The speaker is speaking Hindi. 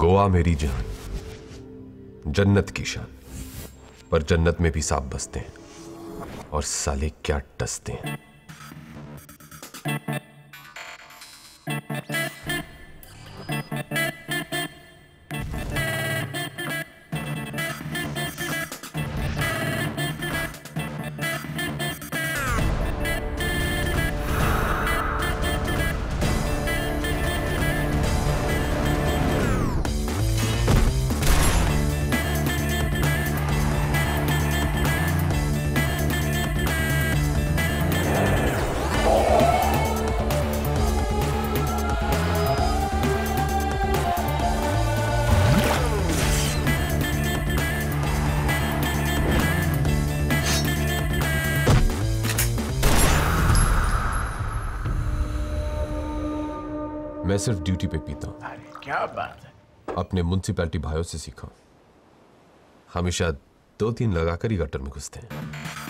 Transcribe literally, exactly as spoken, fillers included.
गोवा मेरी जान, जन्नत की शान, पर जन्नत में भी सांप बसते हैं और साले क्या टसते हैं। मैं सिर्फ ड्यूटी पे पीता हूँ। अरे क्या बात है। अपने म्युनिसिपैलिटी भाइयों से सीखा, हमेशा दो तीन लगाकर ही गटर में घुसते हैं।